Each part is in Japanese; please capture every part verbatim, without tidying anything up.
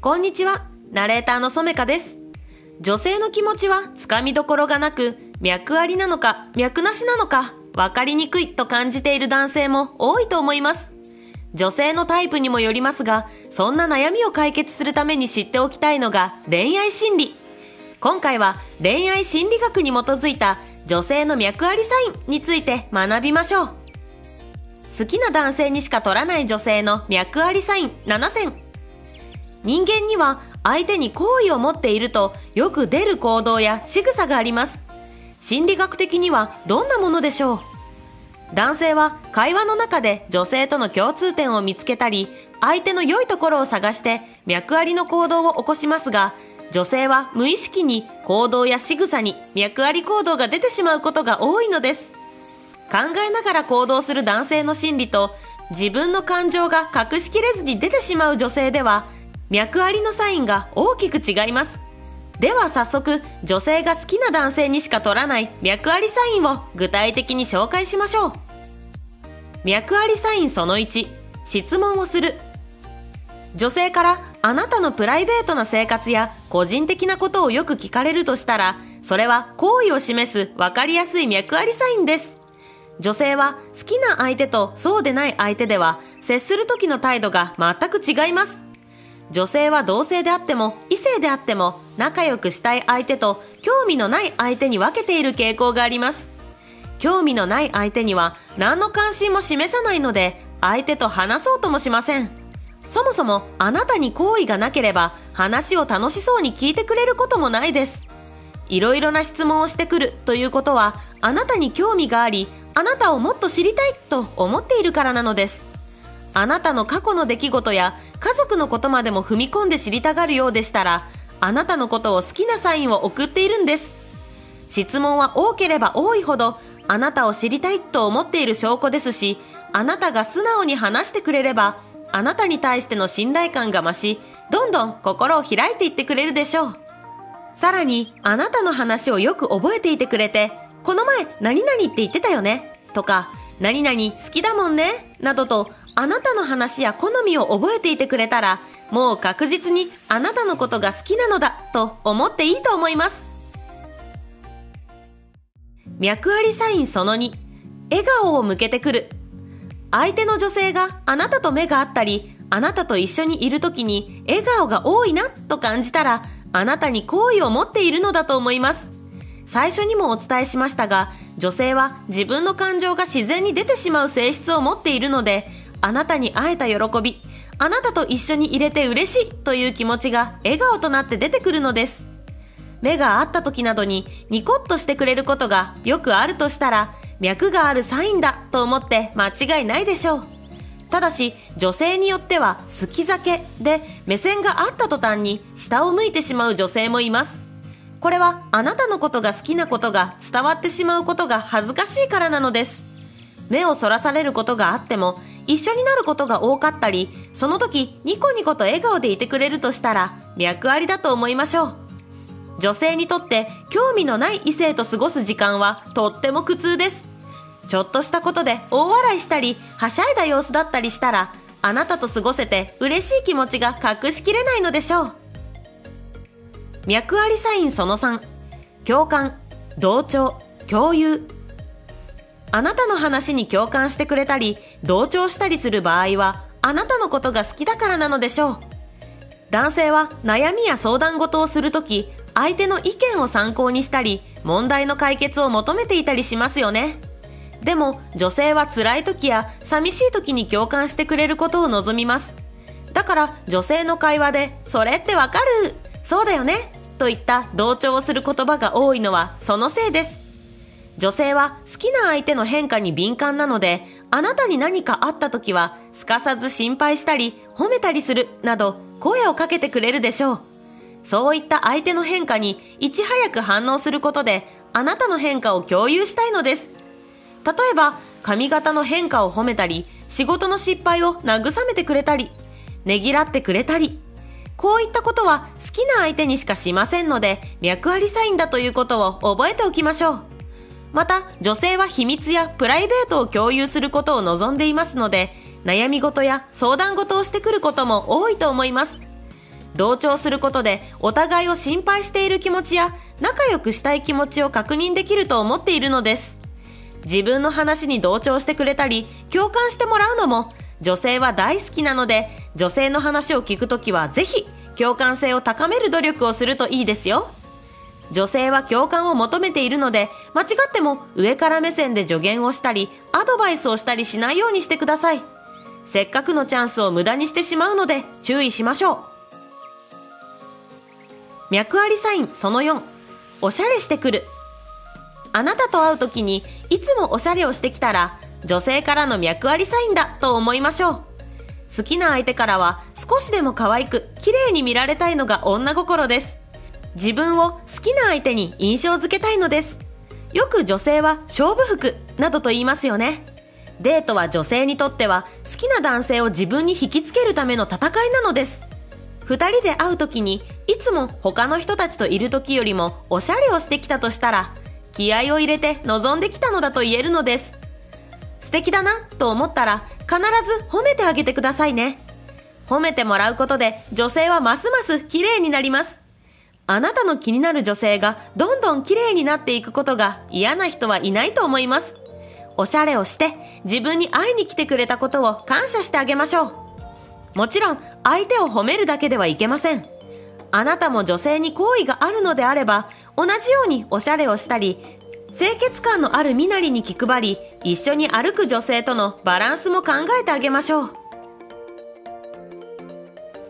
こんにちは、ナレーターの染香です。女性の気持ちはつかみどころがなく、脈ありなのか脈なしなのか分かりにくいと感じている男性も多いと思います。女性のタイプにもよりますが、そんな悩みを解決するために知っておきたいのが恋愛心理。今回は恋愛心理学に基づいた女性の脈ありサインについて学びましょう。好きな男性にしか取らない女性の脈ありサインななせん。人間には相手に好意を持っているとよく出る行動や仕草があります。心理学的にはどんなものでしょう？男性は会話の中で女性との共通点を見つけたり、相手の良いところを探して脈ありの行動を起こしますが、女性は無意識に行動や仕草に脈あり行動が出てしまうことが多いのです。考えながら行動する男性の心理と、自分の感情が隠しきれずに出てしまう女性では、脈ありのサインが大きく違います。では早速、女性が好きな男性にしか取らない脈ありサインを具体的に紹介しましょう。脈ありサインそのいち、質問をする。女性からあなたのプライベートな生活や個人的なことをよく聞かれるとしたら、それは好意を示す分かりやすい脈ありサインです。女性は好きな相手とそうでない相手では接する時の態度が全く違います。女性は同性であっても異性であっても仲良くしたい相手と興味のない相手に分けている傾向があります。興味のない相手には何の関心も示さないので、相手と話そうともしません。そもそもあなたに好意がなければ話を楽しそうに聞いてくれることもないです。いろいろな質問をしてくるということは、あなたに興味があり、あなたをもっと知りたいと思っているからなのです。あなたの過去の出来事や家族のことまでも踏み込んで知りたがるようでしたら、あなたのことを好きなサインを送っているんです。質問は多ければ多いほどあなたを知りたいと思っている証拠ですし、あなたが素直に話してくれればあなたに対しての信頼感が増し、どんどん心を開いていってくれるでしょう。さらに、あなたの話をよく覚えていてくれて、この前何々って言ってたよねとか、何々好きだもんねなどと、あなたの話や好みを覚えていてくれたら、もう確実にあなたのことが好きなのだと思っていいと思います。脈ありサインそのに、笑顔を向けてくる。相手の女性があなたと目が合ったり、あなたと一緒にいる時に笑顔が多いなと感じたら、あなたに好意を持っているのだと思います。最初にもお伝えしましたが、女性は自分の感情が自然に出てしまう性質を持っているので、あなたに会えた喜び、あなたと一緒にいれて嬉しいという気持ちが笑顔となって出てくるのです。目が合った時などにニコッとしてくれることがよくあるとしたら、脈があるサインだと思って間違いないでしょう。ただし、女性によっては好き酒で目線があった途端に下を向いてしまう女性もいます。これはあなたのことが好きなことが伝わってしまうことが恥ずかしいからなのです。目をそらされることがあっても一緒になることが多かったり、その時ニコニコと笑顔でいてくれるとしたら脈ありだと思いましょう。女性にとって興味のない異性と過ごす時間はとっても苦痛です。ちょっとしたことで大笑いしたり、はしゃいだ様子だったりしたら、あなたと過ごせて嬉しい気持ちが隠しきれないのでしょう。脈ありサインそのさん、共感、同調、共有。あなたの話に共感してくれたり、同調したりする場合は、あなたのことが好きだからなのでしょう。男性は悩みや相談事をするとき、相手の意見を参考にしたり、問題の解決を求めていたりしますよね。でも女性は辛い時や寂しい時に共感してくれることを望みます。だから女性の会話でそれってわかる、そうだよねといった同調をする言葉が多いのはそのせいです。女性は好きな相手の変化に敏感なので、あなたに何かあった時はすかさず心配したり褒めたりするなど声をかけてくれるでしょう。そういった相手の変化にいち早く反応することで、あなたの変化を共有したいのです。例えば、髪型の変化を褒めたり、仕事の失敗を慰めてくれたり、ねぎらってくれたり、こういったことは好きな相手にしかしませんので、脈ありサインだということを覚えておきましょう。また、女性は秘密やプライベートを共有することを望んでいますので、悩み事や相談事をしてくることも多いと思います。同調することでお互いを心配している気持ちや仲良くしたい気持ちを確認できると思っているのです。自分の話に同調してくれたり共感してもらうのも女性は大好きなので、女性の話を聞くときはぜひ共感性を高める努力をするといいですよ。女性は共感を求めているので、間違っても上から目線で助言をしたりアドバイスをしたりしないようにしてください。せっかくのチャンスを無駄にしてしまうので注意しましょう。脈ありサインそのよん、おしゃれしてくる。あなたと会うときにいつもおしゃれをしてきたら、女性からの脈ありサインだと思いましょう。好きな相手からは少しでも可愛く綺麗に見られたいのが女心です。自分を好きな相手に印象付けたいのです。よく女性は勝負服などと言いますよね。デートは女性にとっては好きな男性を自分に引きつけるための戦いなのです。ふたりで会う時にいつも他の人たちといる時よりもおしゃれをしてきたとしたら、気合を入れて臨んできたのだと言えるのです。素敵だなと思ったら必ず褒めてあげてくださいね。褒めてもらうことで女性はますます綺麗になります。あなたの気になる女性がどんどん綺麗になっていくことが嫌な人はいないと思います。おしゃれをして自分に会いに来てくれたことを感謝してあげましょう。もちろん相手を褒めるだけではいけません。あなたも女性に好意があるのであれば、同じようにおしゃれをしたり、清潔感のある身なりに気配り、一緒に歩く女性とのバランスも考えてあげましょう。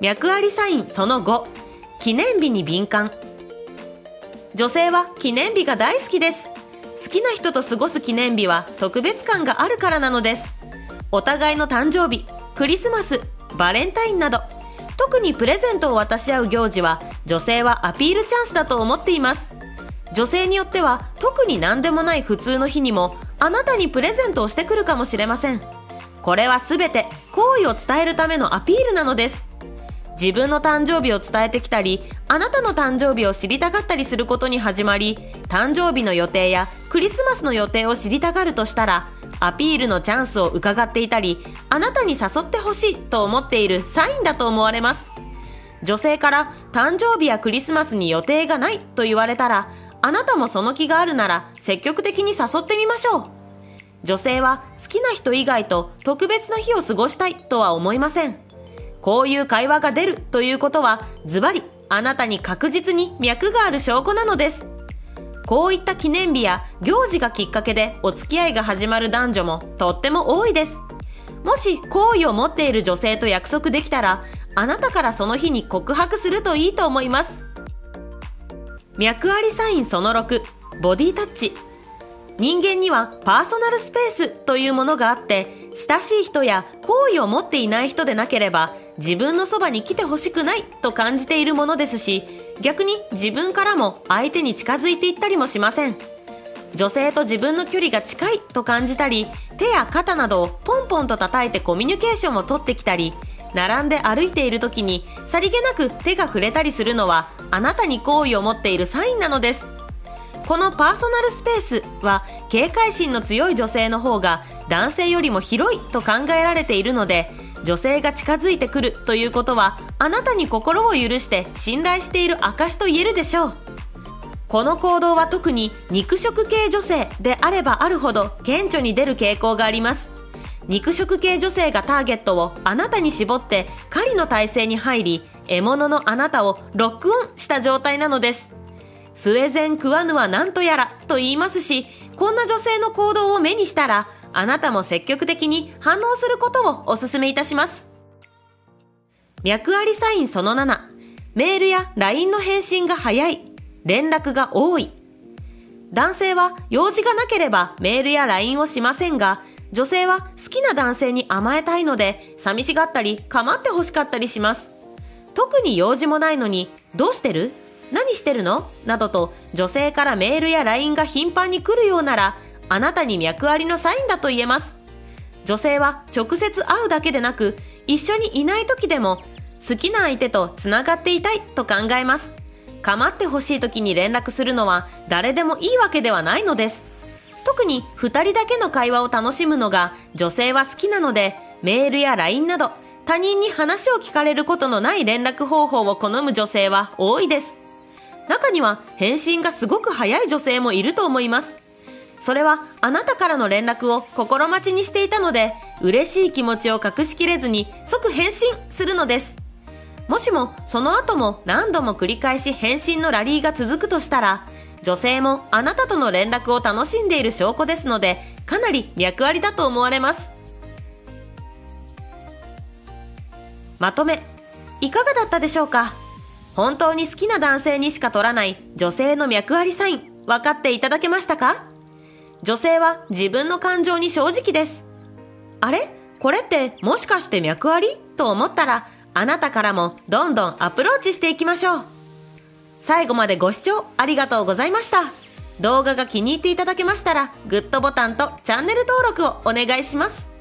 脈ありサインそのご、記念日に敏感。女性は記念日が大好きです。好きな人と過ごす記念日は特別感があるからなのです。お互いの誕生日、クリスマス、バレンタインなど、特にプレゼントを渡し合う行事は女性はアピールチャンスだと思っています。女性によっては特に何でもない普通の日にもあなたにプレゼントをしてくるかもしれません。これは全て好意を伝えるためのアピールなのです。自分の誕生日を伝えてきたり、あなたの誕生日を知りたかったりすることに始まり、誕生日の予定やクリスマスの予定を知りたがるとしたら、アピールのチャンスを伺っていたり、あなたに誘ってほしいと思っているサインだと思われます。女性から誕生日やクリスマスに予定がないと言われたら、あなたもその気があるなら積極的に誘ってみましょう。女性は好きな人以外と特別な日を過ごしたいとは思いません。こういう会話が出るということは、ズバリあなたに確実に脈がある証拠なのです。こういった記念日や行事がきっかけでお付き合いが始まる男女もとっても多いです。もし好意を持っている女性と約束できたら、あなたからその日に告白するといいと思います。脈ありサインそのろく、ボディタッチ。人間にはパーソナルスペースというものがあって、親しい人や好意を持っていない人でなければ、自分のそばに来てほしくないと感じているものですし、逆に自分からも相手に近づいていったりもしません。女性と自分の距離が近いと感じたり、手や肩などをポンポンと叩いてコミュニケーションを取ってきたり、並んで歩いている時にさりげなく手が触れたりするのは、あなたに好意を持っているサインなのです。このパーソナルスペースは警戒心の強い女性の方が男性よりも広いと考えられているので、女性が近づいてくるということは、あなたに心を許して信頼している証と言えるでしょう。この行動は特に肉食系女性であればあるほど顕著に出る傾向があります。肉食系女性がターゲットをあなたに絞って狩りの体勢に入り、獲物のあなたをロックオンした状態なのです。スウェゼン・クワヌはなんとやらと言いますし、こんな女性の行動を目にしたら、あなたも積極的に反応することをお勧めいたします。脈ありサインそのなな、メールや ライン の返信が早い、連絡が多い。男性は用事がなければメールや ライン をしませんが、女性は好きな男性に甘えたいので、寂しがったり構って欲しかったりします。特に用事もないのに、どうしてる？何してるの？などと女性からメールや ライン が頻繁に来るようなら、あなたに脈ありのサインだと言えます。女性は直接会うだけでなく、一緒にいない時でも好きな相手とつながっていたいと考えます。構ってほしい時に連絡するのは誰でもいいわけではないのです。特にふたりだけの会話を楽しむのが女性は好きなので、メールや ライン など他人に話を聞かれることのない連絡方法を好む女性は多いです。中には返信がすごく早い女性もいると思います。それはあなたからの連絡を心待ちにしていたので、嬉しい気持ちを隠しきれずに即返信するのです。もしもその後も何度も繰り返し返信のラリーが続くとしたら、女性もあなたとの連絡を楽しんでいる証拠ですので、かなり脈ありだと思われます。まとめ、いかがだったでしょうか？本当に好きな男性にしか取らない女性の脈ありサイン、分かっていただけましたか？女性は自分の感情に正直です。あれ？これってもしかして脈あり？と思ったら、あなたからもどんどんアプローチしていきましょう。最後までご視聴ありがとうございました。動画が気に入っていただけましたら、グッドボタンとチャンネル登録をお願いします。